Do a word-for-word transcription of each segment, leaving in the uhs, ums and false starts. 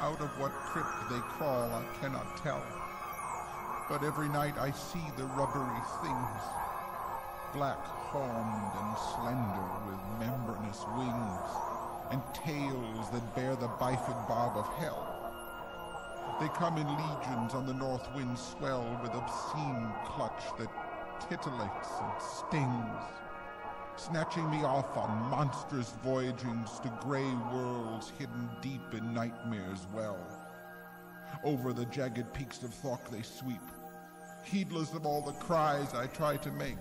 Out of what crypt they crawl, I cannot tell. But every night I see the rubbery things, black-horned and slender with membranous wings, and tails that bear the bifid bob of hell. They come in legions on the north wind's swell with obscene clutch that titillates and stings, snatching me off on monstrous voyagings to grey worlds hidden deep in nightmare's well. Over the jagged peaks of Thok they sweep, heedless of all the cries I try to make.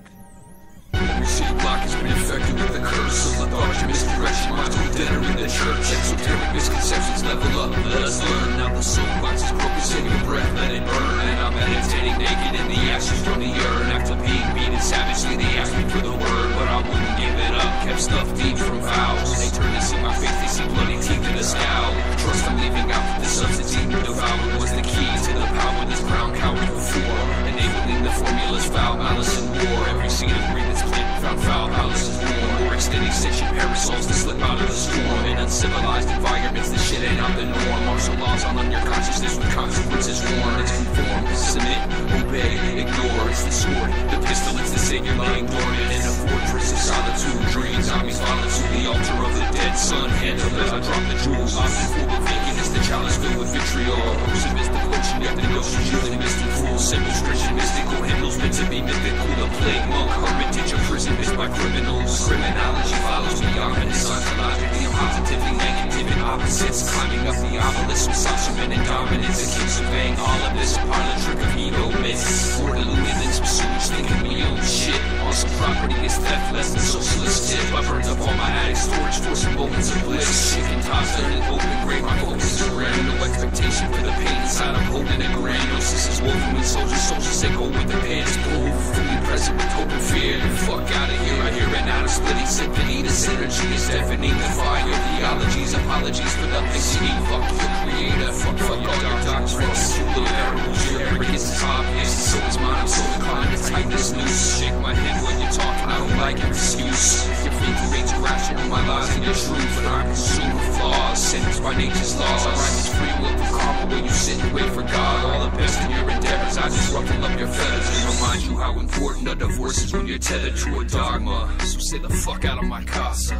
We see a block has been infected with the curse of the dark misdirection, monster with dinner in the church. Exoteric misconceptions level up, let us learn. Now the soapbox is broken, saving a breath, let it burn. And I'm meditating naked in the ashes from the urn. After being beaten savagely, they asked me for the word, but I wouldn't give it up. Kept stuff deep from vows. They turned to see my face, they see bloody teeth in a scowl. Trust I'm leaving out for the substance eaten, devoured was the key to the power this brown coward before. Enabling the formulas foul, malice and war. Every scene of grievance clamped found foul, malice is war. Or extending section parasols to slip out of the storm. In uncivilized environments, this shit ain't out the norm. Martial laws all on your consciousness with consequences worn. It's conform, submit, obey, ignore. It's the sword, the pistol, it's the savior lying dormant in a fortress of solitude. Dreams, zombies, solitude, the altar of the dead sun. Handle as I drop the jewels. Often full of nakedness, the chalice filled with vitriol. Hopes of the potion, yet the notion using mystic fools. Simple stretching, mystical hymnals meant to be mythical. A plague monk, hermitage, a prison missed by criminals. Criminology follows me, ominous, ontologically, positively negative and opposites. Climbing up the obelisk with subservient and dominance. It keeps surveying all of this, parlor trick of ego myths. Or illuminance, pursuits, thinking we own shit. Awesome property is theft, less than socialist tip. I burned up all my attic storage, forcing moments of bliss. Chicken tops in an open grave, my focus is rare. No expectation for the pain inside, I'm holding a grain. No sisters woven with soldiers, soldiers they go with the pants pulled. Fully present with hope and fear. Fuck out of here, I hear an out of splitting symphony. The synergy is deafening, the fire. Theologies, apologies for nothing singing. Fuck your creator, fuck, fuck all your doctrines. You little animals, your arrogance is obvious. So is mine, I'm so inclined to tighten this noose. Shake my head when you're talking, I don't like your excuse. Your faithful interaction with my lies and your truth. But I'm consumed with flaws, sentenced by nature's laws. I write this free will for karma where you sit and wait for God. All the best in your endeavors, I just ruffle up your feathers and remind you how important a divorce is when you're tethered to a dogma. So stay the fuck out of my casa.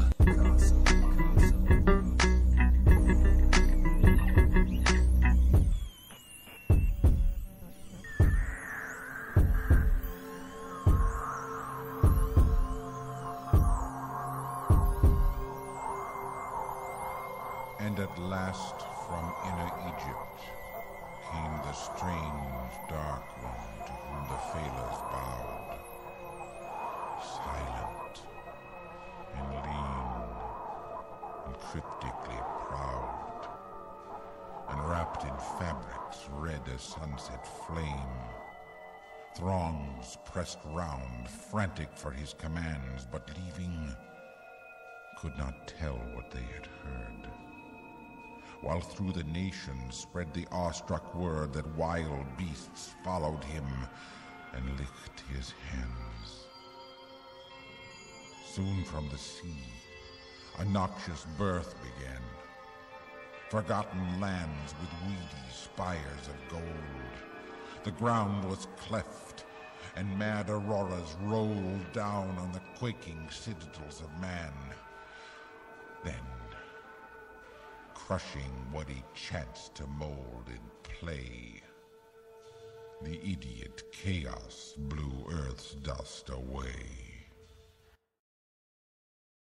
And at last, from inner Egypt, came the strange, dark one to whom the Phalers bowed, silent and lean and cryptically proud, and wrapped in fabrics red as sunset flame. Throngs pressed round, frantic for his commands, but leaving, could not tell what they had heard. While through the nations spread the awestruck word that wild beasts followed him and licked his hands. Soon from the sea, a noxious birth began. Forgotten lands with weedy spires of gold. The ground was cleft, and mad auroras rolled down on the quaking citadels of man. Then, crushing what he chanced to mold in play, the idiot Chaos blew Earth's dust away.